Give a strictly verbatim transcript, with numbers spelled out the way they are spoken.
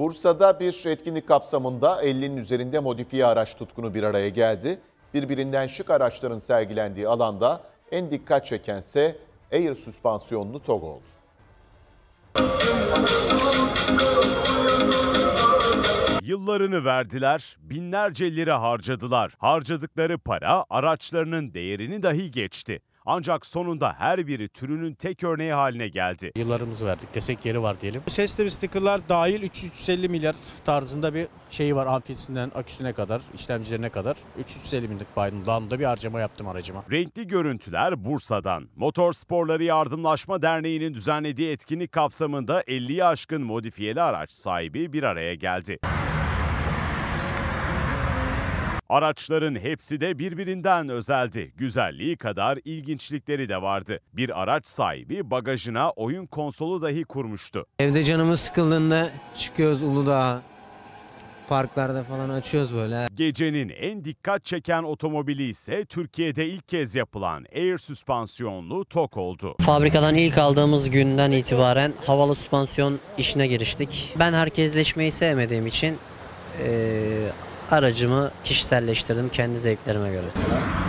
Bursa'da bir etkinlik kapsamında ellinin üzerinde modifiye araç tutkunu bir araya geldi. Birbirinden şık araçların sergilendiği alanda en dikkat çekense Air süspansiyonlu TOGG oldu. Yıllarını verdiler, binlerce lira harcadılar. Harcadıkları para araçlarının değerini dahi geçti. Ancak sonunda her biri türünün tek örneği haline geldi. Yıllarımızı verdik desek yeri var diyelim. Sesli bir stickerlar dahil üç yüz elli milyar tarzında bir şeyi var, amfisinden aküsüne kadar, işlemcilerine kadar. üç yüz elli binlik bayramda bir harcama yaptım aracıma. Renkli görüntüler Bursa'dan. Motor Sporları Yardımlaşma Derneği'nin düzenlediği etkinlik kapsamında elliyi aşkın modifiyeli araç sahibi bir araya geldi. Araçların hepsi de birbirinden özeldi. Güzelliği kadar ilginçlikleri de vardı. Bir araç sahibi bagajına oyun konsolu dahi kurmuştu. Evde canımız sıkıldığında çıkıyoruz Uludağ'a, parklarda falan açıyoruz böyle. Gecenin en dikkat çeken otomobili ise Türkiye'de ilk kez yapılan Air süspansiyonlu TOGG oldu. Fabrikadan ilk aldığımız günden itibaren havalı süspansiyon işine giriştik. Ben herkesleşmeyi sevmediğim için... Ee... Aracımı kişiselleştirdim kendi zevklerime göre.